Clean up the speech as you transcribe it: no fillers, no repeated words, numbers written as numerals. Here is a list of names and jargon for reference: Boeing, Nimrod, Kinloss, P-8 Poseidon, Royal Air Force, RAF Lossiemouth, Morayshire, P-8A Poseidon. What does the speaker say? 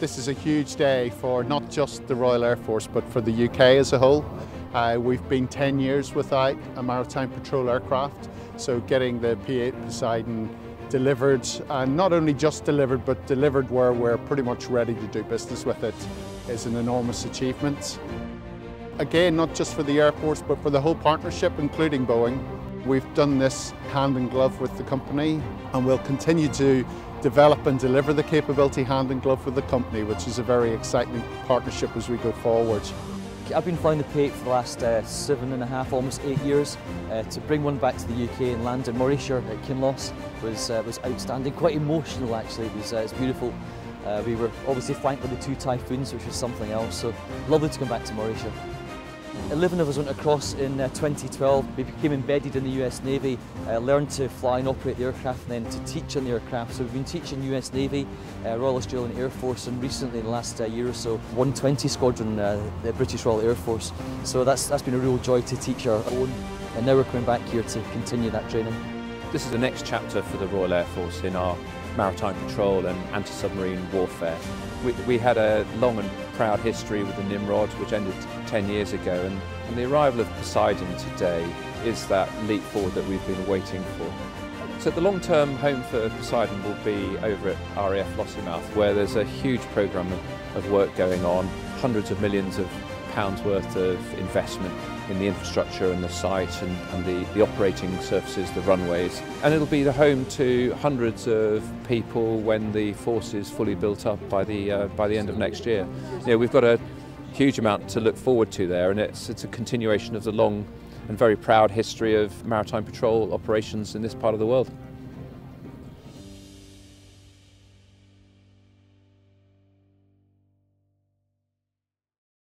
This is a huge day for not just the Royal Air Force, but for the UK as a whole. We've been 10 years without a maritime patrol aircraft, so getting the P-8 Poseidon delivered, and not only just delivered, but delivered where we're pretty much ready to do business with it, is an enormous achievement. Again, not just for the Air Force, but for the whole partnership, including Boeing. We've done this hand in glove with the company, and we'll continue to develop and deliver the capability hand in glove with the company, which is a very exciting partnership as we go forward. I've been flying the P-8 for the last 7.5, almost 8 years. To bring one back to the UK and land in Morayshire at Kinloss was outstanding, quite emotional actually. It was beautiful. We were obviously flanked by the 2 typhoons, which was something else, so lovely to come back to Morayshire. 11 of us went across in 2012. We became embedded in the US Navy, learned to fly and operate the aircraft, and then to teach on the aircraft. So we've been teaching US Navy, Royal Australian Air Force, and recently in the last year or so, 120 Squadron, the British Royal Air Force. So that's been a real joy to teach our own, and now we're coming back here to continue that training. This is the next chapter for the Royal Air Force in our maritime patrol and anti-submarine warfare. We had a long and proud history with the Nimrod, which ended 10 years ago, and the arrival of Poseidon today is that leap forward that we've been waiting for. So the long-term home for Poseidon will be over at RAF Lossiemouth, where there's a huge programme of work going on, hundreds of millions of pounds worth of investment in the infrastructure and the site and the operating surfaces, the runways. And it'll be the home to hundreds of people when the force is fully built up by the end of next year. You know, we've got a huge amount to look forward to there, and it's a continuation of the long and very proud history of maritime patrol operations in this part of the world.